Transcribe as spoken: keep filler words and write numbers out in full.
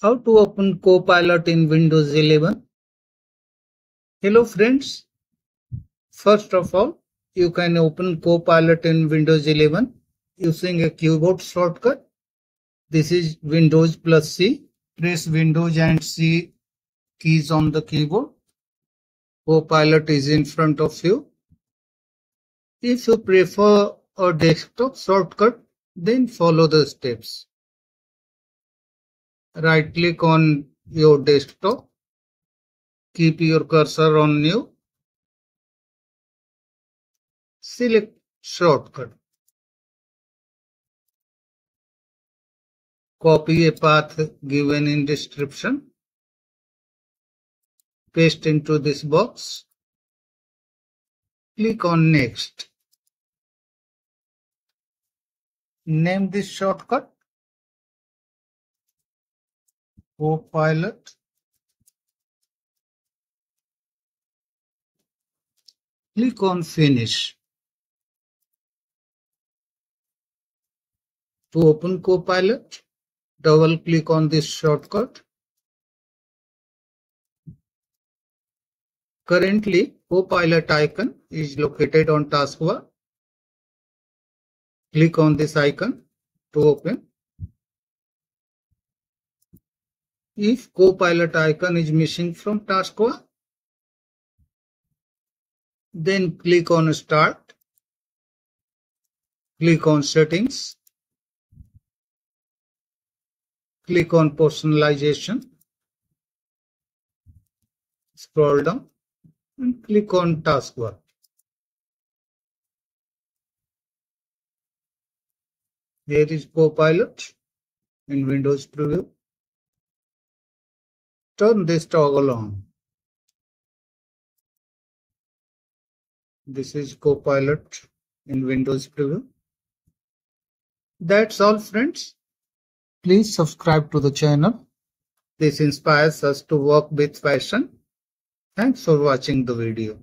How to open Copilot in Windows eleven? Hello friends. First of all, you can open Copilot in Windows eleven using a keyboard shortcut. This is Windows plus C. Press Windows and C keys on the keyboard. Copilot is in front of you. If you prefer a desktop shortcut, then follow the steps. Right click on your desktop, keep your cursor on new, select shortcut, copy a path given in description, paste into this box, click on next, name this shortcut Copilot. Click on Finish. To open Copilot, double click on this shortcut. Currently, Copilot icon is located on taskbar. Click on this icon to open. If Copilot icon is missing from taskbar, then click on Start, click on Settings, click on Personalization, scroll down and click on Taskbar. There is Copilot in Windows Preview. Turn this toggle on. This is Copilot in Windows Preview. That's all friends. Please subscribe to the channel. This inspires us to work with passion. Thanks for watching the video.